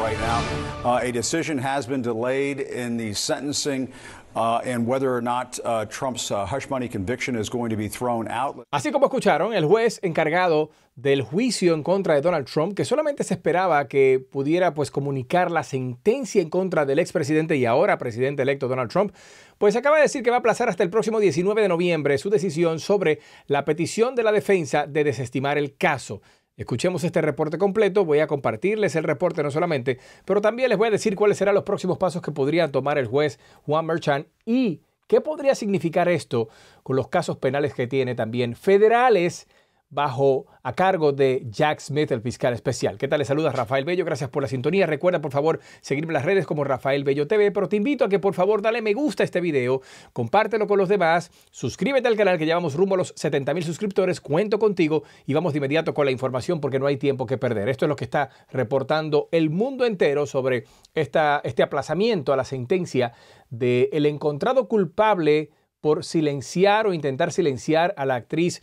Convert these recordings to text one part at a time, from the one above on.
Right now, a decision has been delayed in the sentencing and whether or not Trump's hush money conviction is going to be thrown out. Así como escucharon, el juez encargado del juicio en contra de Donald Trump, que solamente se esperaba que pudiera comunicar la sentencia en contra del expresidente y ahora presidente electo Donald Trump, pues acaba de decir que va a aplazar hasta el próximo 19 de noviembre su decisión sobre la petición de la defensa de desestimar el caso. Escuchemos este reporte completo. Voy a compartirles el reporte no solamente, pero también les voy a decir cuáles serán los próximos pasos que podría tomar el juez Juan Merchan y qué podría significar esto con los casos penales que tiene también federales a cargo de Jack Smith, el fiscal especial. ¿Qué tal? Les saluda Rafael Bello. Gracias por la sintonía. Recuerda, por favor, seguirme en las redes como Rafael Bello TV, pero te invito a que, por favor, dale me gusta a este video, compártelo con los demás, suscríbete al canal que llevamos rumbo a los 70,000 suscriptores. Cuento contigo y vamos de inmediato con la información porque no hay tiempo que perder. Esto es lo que está reportando el mundo entero sobre este aplazamiento a la sentencia del encontrado culpable por silenciar o intentar silenciar a la actriz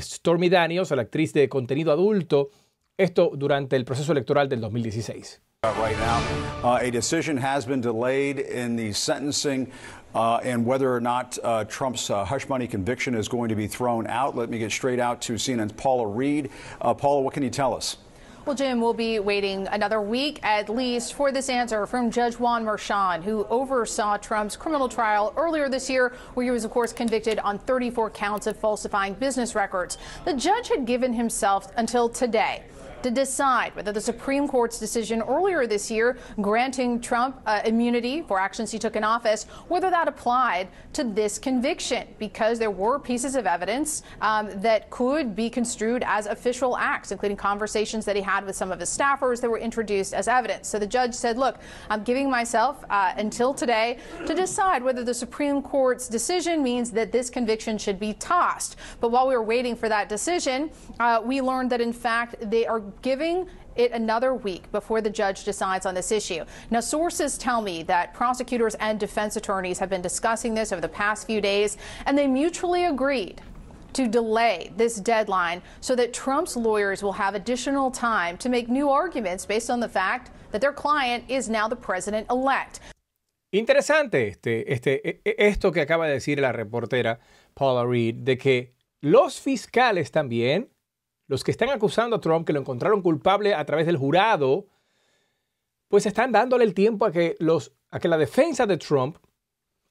Stormy Daniels, a la actriz de contenido adulto, esto durante el proceso electoral del 2016. Right now, a decision has been delayed in the sentencing and whether or not Trump's hush money conviction is going to be thrown out. Let me get straight out to CNN's Paula Reid. Paula, what can you tell us? Well, Jim, we'll be waiting another week at least for this answer from Judge Juan Merchan, who oversaw Trump's criminal trial earlier this year, where he was, of course, convicted on 34 counts of falsifying business records. The judge had given himself until today to decide whether the Supreme Court's decision earlier this year granting Trump immunity for actions he took in office, whether that applied to this conviction, because there were pieces of evidence that could be construed as official acts, including conversations that he had with some of his staffers that were introduced as evidence. So the judge said, look, I'm giving myself until today to decide whether the Supreme Court's decision means that this conviction should be tossed. But while we were waiting for that decision, we learned that, in fact, they are giving it another week before the judge decides on this issue. Now, sources tell me that prosecutors and defense attorneys have been discussing this over the past few days, and they mutually agreed to delay this deadline so that Trump's lawyers will have additional time to make new arguments based on the fact that their client is now the president-elect. Interesante esto que acaba de decir la reportera Paula Reid, de que los fiscales también, los que están acusando a Trump, que lo encontraron culpable a través del jurado, pues están dándole el tiempo a que la defensa de Trump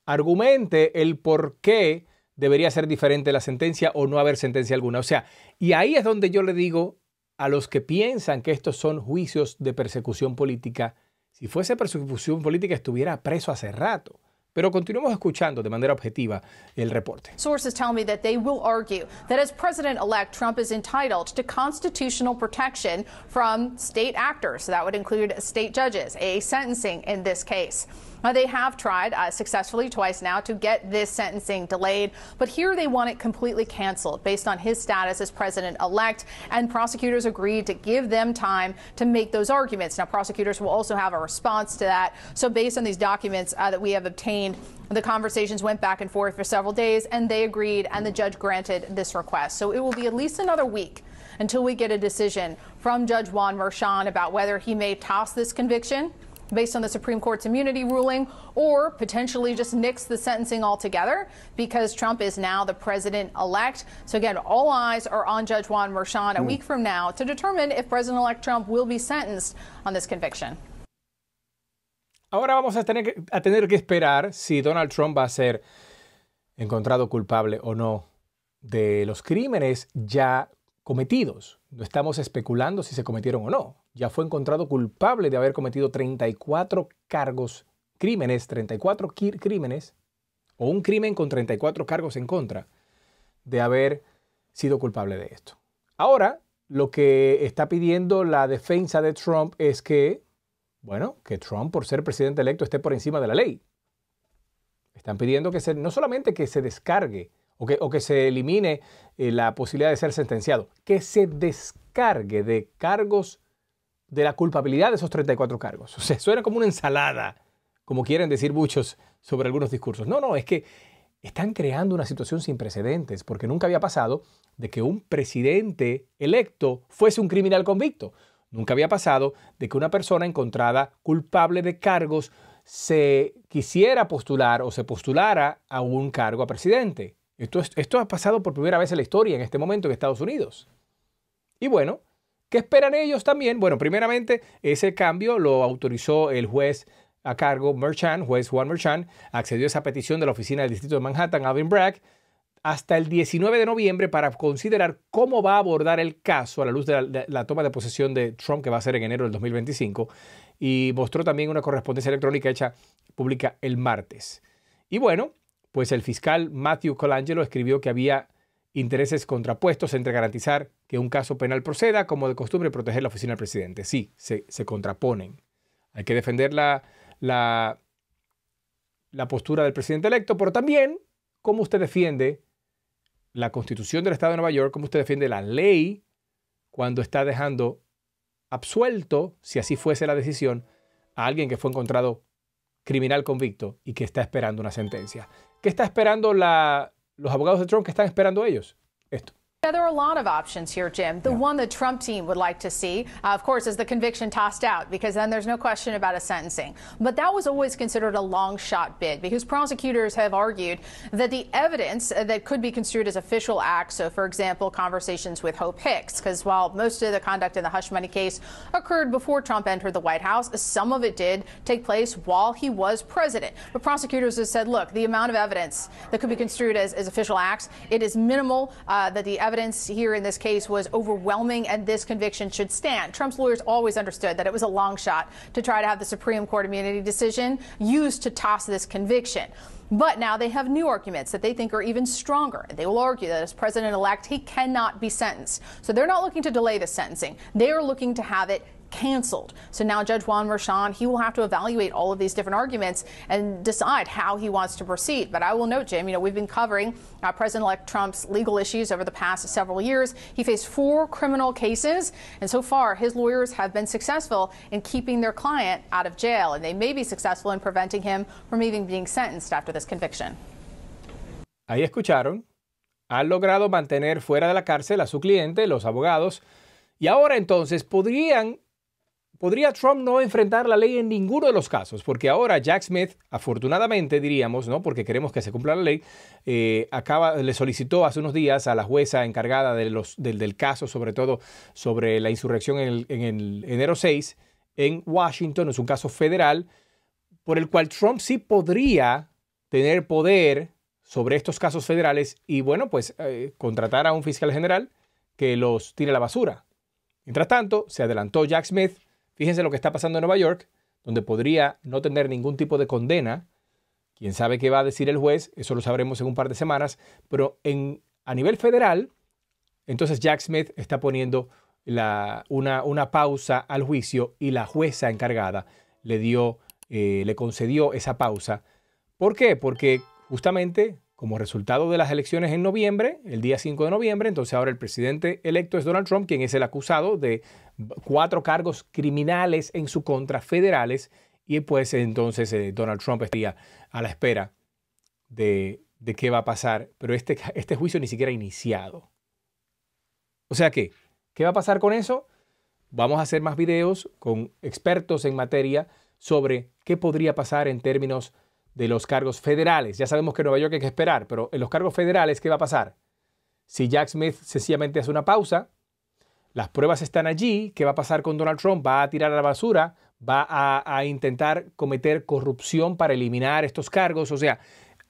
argumente el por qué debería ser diferente la sentencia o no haber sentencia alguna. O sea, y ahí es donde yo le digo a los que piensan que estos son juicios de persecución política, si fuese persecución política estuviera preso hace rato. Pero continuemos escuchando de manera objetiva el reporte. Sources tell me that they will argue that as president-elect, Trump is entitled to constitutional protection from state actors. So that would include state judges, a sentencing in this case. They have tried successfully twice now to get this sentencing delayed, but here they want it completely canceled based on his status as president-elect, and prosecutors agreed to give them time to make those arguments. Now, prosecutors will also have a response to that. So based on these documents that we have obtained, the conversations went back and forth for several days, and they agreed, and the judge granted this request. So it will be at least another week until we get a decision from Judge Juan Merchan about whether he may toss this conviction based on the Supreme Court's immunity ruling, or potentially just nix the sentencing altogether because Trump is now the president-elect. So again, all eyes are on Judge Juan Merchan a week from now to determine if President-elect Trump will be sentenced on this conviction. Ahora vamos a tener que esperar si Donald Trump va a ser encontrado culpable o no de los crímenes ya cometidos. No estamos especulando si se cometieron o no. Ya fue encontrado culpable de haber cometido 34 crímenes, o un crimen con 34 cargos en contra de haber sido culpable de esto. Ahora, lo que está pidiendo la defensa de Trump es que, bueno, que Trump, por ser presidente electo, esté por encima de la ley. Están pidiendo que no solamente que se descargue o que se elimine la posibilidad de ser sentenciado, que se descargue de cargos de la culpabilidad de esos 34 cargos. O sea, suena como una ensalada, como quieren decir muchos sobre algunos discursos. No, no, es que están creando una situación sin precedentes, porque nunca había pasado de que un presidente electo fuese un criminal convicto. Nunca había pasado de que una persona encontrada culpable de cargos se quisiera postular o se postulara a un cargo a presidente. Esto ha pasado por primera vez en la historia en este momento en Estados Unidos. Y bueno, ¿qué esperan ellos también? Bueno, primeramente ese cambio lo autorizó el juez a cargo Merchan, juez Juan Merchan, accedió a esa petición de la oficina del distrito de Manhattan, Alvin Bragg, hasta el 19 de noviembre para considerar cómo va a abordar el caso a la luz de la toma de posesión de Trump, que va a ser en enero del 2025, y mostró también una correspondencia electrónica hecha pública el martes. Y bueno, pues el fiscal Matthew Colangelo escribió que había intereses contrapuestos entre garantizar que un caso penal proceda, como de costumbre, proteger la oficina del presidente. Sí, se contraponen. Hay que defender la postura del presidente electo, pero también cómo usted defiende la Constitución del Estado de Nueva York, cómo usted defiende la ley cuando está dejando absuelto, si así fuese la decisión, a alguien que fue encontrado criminal convicto y que está esperando una sentencia. ¿Qué está esperando los abogados de Trump? ¿Qué están esperando ellos? Esto. Yeah, there are a lot of options here, Jim. The one the Trump team would like to see, of course, is the conviction tossed out, because then there's no question about a sentencing. But that was always considered a long shot bid, because prosecutors have argued that the evidence that could be construed as official acts, so for example, conversations with Hope Hicks, because while most of the conduct in the hush money case occurred before Trump entered the White House, some of it did take place while he was president. But prosecutors have said, look, the amount of evidence that could be construed as official acts, it is minimal, that the evidence here in this case was overwhelming, and this conviction should stand. Trump's lawyers always understood that it was a long shot to try to have the Supreme Court immunity decision used to toss this conviction. But now they have new arguments that they think are even stronger. They will argue that as president-elect, he cannot be sentenced. So they're not looking to delay the sentencing. They are looking to have it canceled. So now Judge Juan Merchan, he will have to evaluate all of these different arguments and decide how he wants to proceed. But I will note, Jim, you know, we've been covering President-elect Trump's legal issues over the past several years. He faced 4 criminal cases, and so far his lawyers have been successful in keeping their client out of jail, and they may be successful in preventing him from even being sentenced after this conviction. Ahí escucharon. Han logrado mantener fuera de la cárcel a su cliente, los abogados, y ahora entonces ¿Podría Trump no enfrentar la ley en ninguno de los casos? Porque ahora Jack Smith, afortunadamente diríamos, ¿no?, porque queremos que se cumpla la ley, le solicitó hace unos días a la jueza encargada del caso, sobre todo sobre la insurrección en el enero 6 en Washington, es un caso federal, por el cual Trump sí podría tener poder sobre estos casos federales y, bueno, pues contratar a un fiscal general que los tire a la basura. Mientras tanto, se adelantó Jack Smith. Fíjense lo que está pasando en Nueva York, donde podría no tener ningún tipo de condena. Quién sabe qué va a decir el juez, eso lo sabremos en un par de semanas. Pero a nivel federal, entonces Jack Smith está poniendo una pausa al juicio, y la jueza encargada le concedió esa pausa. ¿Por qué? Porque justamente como resultado de las elecciones en noviembre, el día 5 de noviembre, entonces ahora el presidente electo es Donald Trump, quien es el acusado de 4 cargos criminales en su contra, federales, y pues entonces Donald Trump estaría a la espera de qué va a pasar, pero este juicio ni siquiera ha iniciado. O sea que, ¿qué va a pasar con eso? Vamos a hacer más videos con expertos en materia sobre qué podría pasar en términos de los cargos federales. Ya sabemos que en Nueva York hay que esperar, pero en los cargos federales, ¿qué va a pasar? Si Jack Smith sencillamente hace una pausa, las pruebas están allí, ¿qué va a pasar con Donald Trump? ¿Va a tirar a la basura? ¿Va a intentar cometer corrupción para eliminar estos cargos? O sea,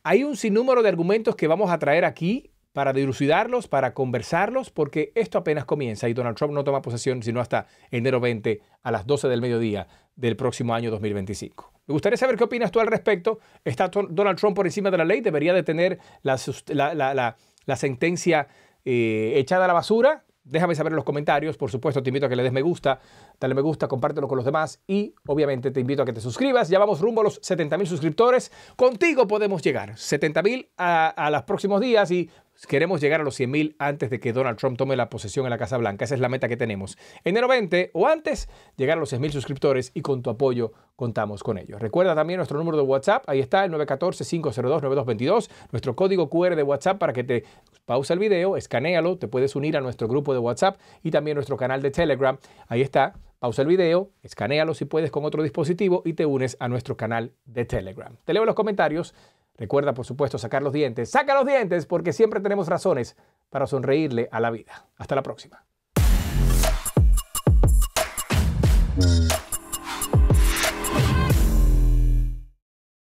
hay un sinnúmero de argumentos que vamos a traer aquí para dilucidarlos, para conversarlos, porque esto apenas comienza y Donald Trump no toma posesión sino hasta enero 20 a las 12 del mediodía del próximo año 2025. Me gustaría saber qué opinas tú al respecto. ¿Está Donald Trump por encima de la ley? ¿Debería de tener la sentencia echada a la basura? Déjame saber en los comentarios. Por supuesto, te invito a que le des me gusta, dale me gusta, compártelo con los demás y obviamente te invito a que te suscribas. Ya vamos rumbo a los 70,000 suscriptores. Contigo podemos llegar. 70,000 a los próximos días y Queremos llegar a los 100.000 antes de que Donald Trump tome la posesión en la Casa Blanca. Esa es la meta que tenemos. Enero 20 o antes, llegar a los 6.000 suscriptores, y con tu apoyo contamos con ellos. Recuerda también nuestro número de WhatsApp. Ahí está, el 914-502-9222. Nuestro código QR de WhatsApp para que te pausa el video, escanéalo, te puedes unir a nuestro grupo de WhatsApp y también nuestro canal de Telegram. Ahí está. Pausa el video, escanéalo si puedes con otro dispositivo y te unes a nuestro canal de Telegram. Te leo los comentarios. Recuerda, por supuesto, sacar los dientes. ¡Saca los dientes! Porque siempre tenemos razones para sonreírle a la vida. Hasta la próxima.